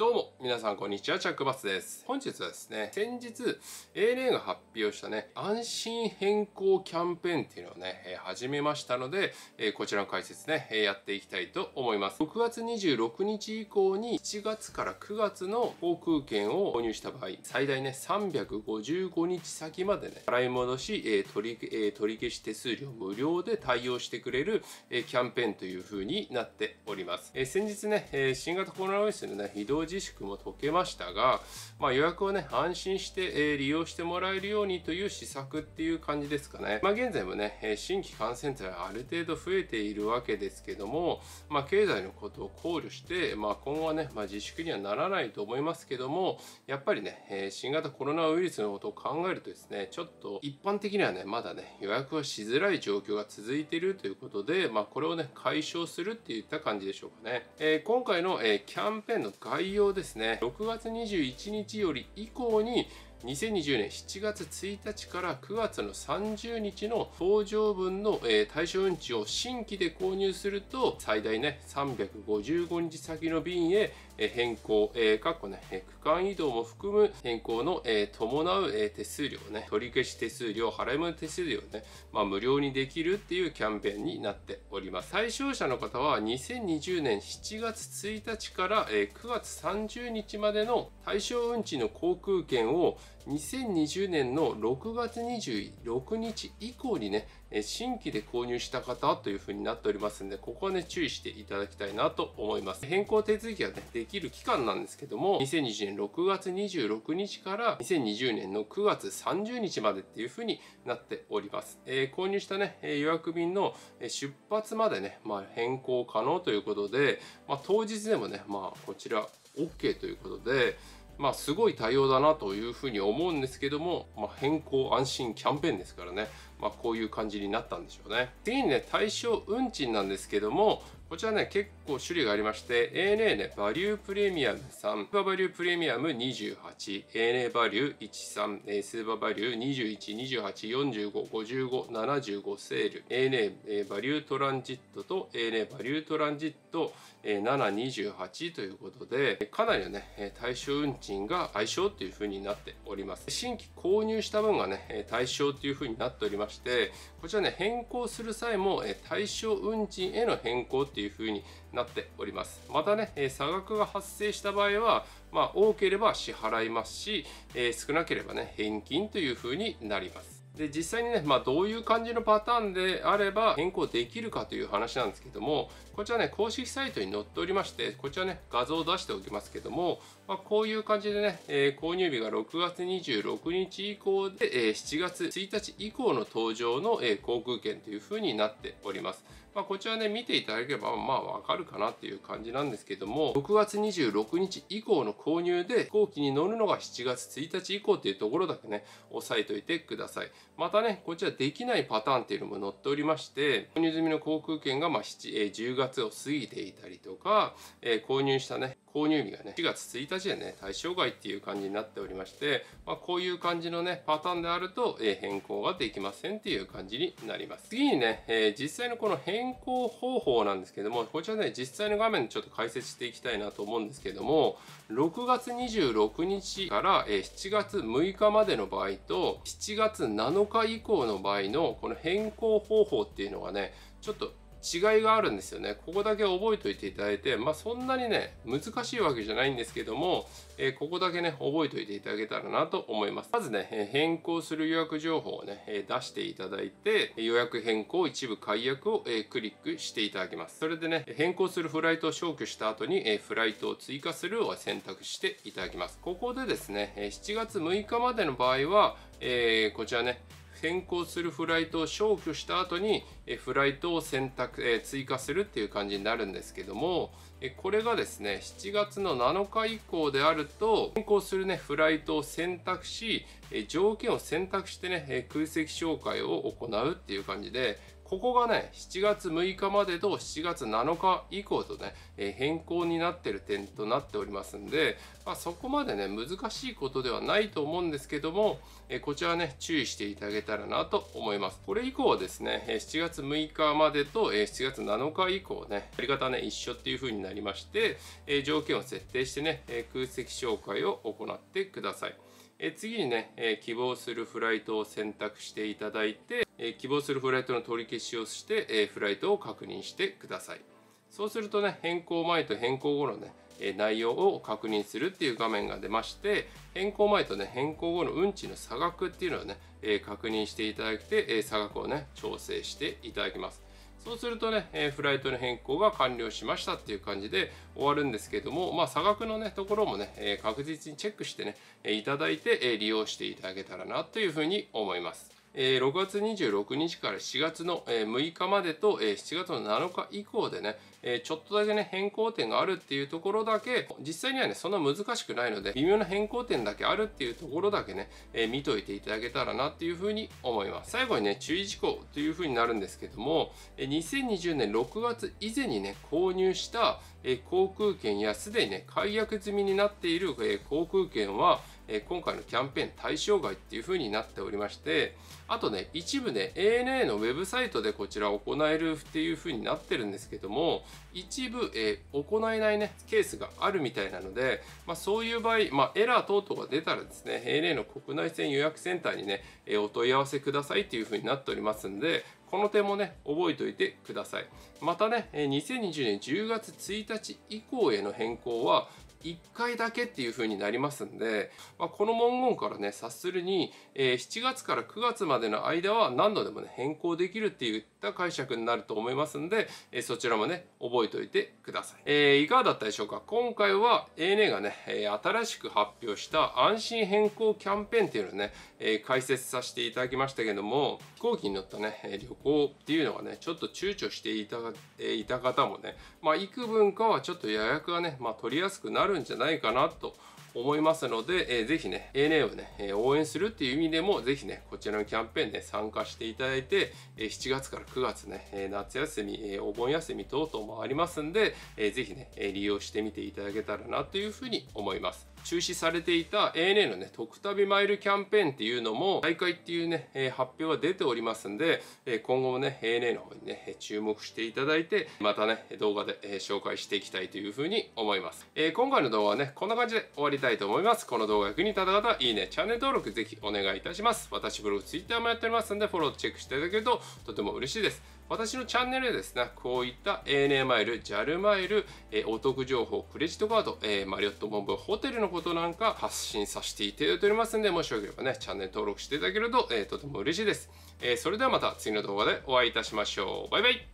どうも、皆さんこんにちは、チャックバスです。本日はですね、先日 ANA が発表したね、安心変更キャンペーンっていうのをね、始めましたので、こちらの解説ね、やっていきたいと思います。6月26日以降に7月から9月の航空券を購入した場合、最大ね、355日先までね、払い戻し、取り消し手数料無料で対応してくれる、キャンペーンという風になっております。先日ね、新型コロナウイルスのね、移動自粛も解けましたが、まあ、予約をね安心して、利用してもらえるようにという施策っていう感じですかね。まあ、現在もね、新規感染者はある程度増えているわけですけども、まあ、経済のことを考慮して、まあ、今後はね、まあ、自粛にはならないと思いますけども、やっぱりね、新型コロナウイルスのことを考えるとですね、ちょっと一般的にはねまだね予約はしづらい状況が続いているということで、まあ、これをね解消するっていった感じでしょうかね。今回の、キャンペーンの概要ですね、6月21日より以降に2020年7月1日から9月の30日の搭乗分の対象運賃を新規で購入すると最大ね355日先の便へ変更かっこね区間移動も含む変更の伴う手数料ね取り消し手数料払い戻し手数料ね、まあ、無料にできるっていうキャンペーンになっております。対象者の方は2020年7月1日から9月30日までの対象運賃の航空券を2020年の6月26日以降にね、新規で購入した方という風になっておりますので、ここはね、注意していただきたいなと思います。変更手続きがね、できる期間なんですけども、2020年6月26日から2020年の9月30日までっていう風になっております。購入したね、予約便の出発までね、まあ、変更可能ということで、まあ、当日でもね、まあ、こちら OK ということで、まあすごい対応だなというふうに思うんですけども、まあ、変更安心キャンペーンですからね、まあ、こういう感じになったんでしょうね。次にね、対象運賃なんですけども、こちらね、結構種類がありまして、ANA ね、バリュープレミアム3、スーパーバリュープレミアム28、ANA バリュー13、スーパーバリュー21、28、45、55、75セール、ANA バリュートランジットと ANA バリュートランジット7、28ということで、かなりのね、対象運賃が対象っていう風になっております。新規購入した分がね、対象っていう風になっておりまして、こちらね、変更する際も対象運賃への変更っていう風になっております。またね、差額が発生した場合は、まあ、多ければ支払いますし、少なければね返金という風になります。で、実際にね、まあ、どういう感じのパターンであれば変更できるかという話なんですけども、こちらね、公式サイトに載っておりまして、こちらね、画像を出しておきますけども、まあ、こういう感じでね、購入日が6月26日以降で、7月1日以降の搭乗の、航空券というふうになっております。まあ、こちらね、見ていただければ、まあ、わかるかなっていう感じなんですけども、6月26日以降の購入で飛行機に乗るのが7月1日以降というところだけね、押さえておいてください。またね、こちらできないパターンっていうのも載っておりまして、購入済みの航空券がまあ10月を過ぎていたりとか、購入したね、購入日がね、4月1日でね、対象外っていう感じになっておりまして、まあ、こういう感じのね、パターンであると、変更ができませんっていう感じになります。次にね、実際のこの変更方法なんですけども、こちらね、実際の画面でちょっと解説していきたいなと思うんですけども、6月26日から7月6日までの場合と、7月7日以降の場合のこの変更方法っていうのがね、ちょっと違いがあるんですよね。ここだけ覚えておいていただいて、まあそんなにね、難しいわけじゃないんですけども、ここだけね、覚えておいていただけたらなと思います。まずね、変更する予約情報をね、出していただいて、予約変更一部解約をクリックしていただきます。それでね、変更するフライトを消去した後に、フライトを追加するを選択していただきます。ここでですね、7月6日までの場合は、こちらね、変更するフライトを消去した後にフライトを選択、追加するっていう感じになるんですけども、これがですね、7月の7日以降であると、変更するね、フライトを選択し、条件を選択してね、空席照会を行うっていう感じで、ここがね、7月6日までと7月7日以降とね、変更になってる点となっておりますんで、まあ、そこまでね、難しいことではないと思うんですけども、こちらね、注意していただけたらなと思います。これ以降はですね、7月6日までと7月7日以降ね、やり方ね、一緒っていう風になりまして、条件を設定してね、空席紹介を行ってください。次にね、希望するフライトを選択していただいて、希望するフライトの取り消しをして、フライトを確認してください。そうするとね、変更前と変更後のね、内容を確認するっていう画面が出まして、変更前とね、変更後の運賃の差額っていうのをね、確認していただいて、差額をね、調整していただきます。そうするとね、フライトの変更が完了しましたっていう感じで終わるんですけども、まあ、差額のね、ところもね、確実にチェックしてね、いただいて、利用していただけたらなというふうに思います。6月26日から4月の6日までと7月の7日以降でね、ちょっとだけね、変更点があるっていうところだけ、実際にはね、そんな難しくないので、微妙な変更点だけあるっていうところだけね、見といていただけたらなっていうふうに思います。最後にね、注意事項というふうになるんですけども、2020年6月以前にね、購入した航空券やすでにね、解約済みになっている航空券は、今回のキャンペーン対象外っていう風になっておりまして、あとね、一部ね、ANA のウェブサイトでこちら行えるっていう風になってるんですけども、一部、行えないね、ケースがあるみたいなので、まあそういう場合、まあエラー等々が出たらですね、ANA の国内線予約センターにね、お問い合わせくださいっていう風になっておりますんで、この点もね、覚えておいてください。またね、2020年10月1日以降への変更は、1回だけっていう風になりますんで、まあ、この文言からね、察するに、7月から9月までの間は何度でもね、変更できるっていった解釈になると思いますんで、そちらもね、覚えておいてください。いかがだったでしょうか？今回は ANA がね、新しく発表した安心変更キャンペーンっていうのをね、解説させていただきましたけども、飛行機に乗ったね、旅行っていうのがね、ちょっと躊躇していた方もね、まあ、幾分かはちょっと予約がね、まあ、取りやすくなるんじゃないかなと思いますので、ぜひね、ANA をね、応援するっていう意味でも、ぜひね、こちらのキャンペーンで参加していただいて、7月から9月ね、夏休み、お盆休み等々もありますんで、ぜひね、利用してみていただけたらなというふうに思います。中止されていた ANA のね、特旅マイルキャンペーンっていうのも、再開っていうね、発表が出ておりますんで、今後もね、ANA の方にね、注目していただいて、またね、動画で紹介していきたいというふうに思います。今回の動画はね、こんな感じで終わりたいと思います。この動画が役に立った方は、いいね、チャンネル登録ぜひお願いいたします。私ブログ、ツイッターもやっておりますんで、フォローチェックしていただけるととても嬉しいです。私のチャンネルでですね、こういった ANA マイル、JAL マイル、お得情報、クレジットカード、マリオットモンブランホテルのことなんか発信させていただいておりますんで、もしよければね、チャンネル登録していただけるととても嬉しいです。それではまた次の動画でお会いいたしましょう。バイバイ。